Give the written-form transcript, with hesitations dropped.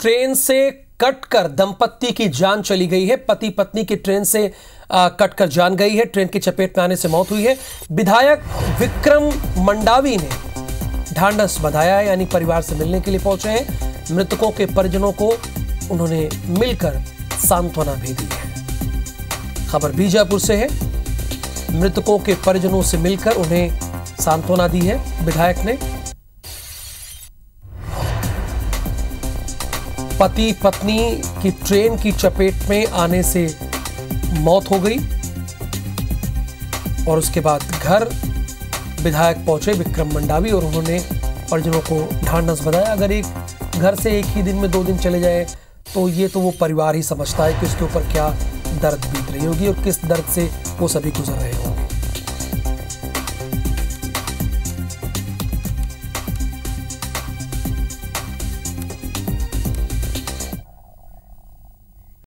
Train से कटकर दंपत्ति की जान चली गई है। पति पत्नी की ट्रेन से कटकर जान गई है, ट्रेन की चपेट में आने से मौत हुई है। विधायक विक्रम मंडावी ने ढांढस बधाया है, यानी परिवार से मिलने के लिए पहुंचे हैं। मृतकों के परिजनों को उन्होंने मिलकर सांत्वना भी दी है। खबर बीजापुर से है, मृतकों के परिजनों से मिलकर उन्हें सांत्वना दी है विधायक ने। पति पत्नी की ट्रेन की चपेट में आने से मौत हो गई और उसके बाद घर विधायक पहुंचे विक्रम मंडावी और उन्होंने परिजनों को ढांढस बधाया। अगर एक घर से एक ही दिन में 2 दिन चले जाए तो ये तो वो परिवार ही समझता है कि उसके ऊपर क्या दर्द बीत रही होगी और किस दर्द से वो सभी गुजर रहे होंगे।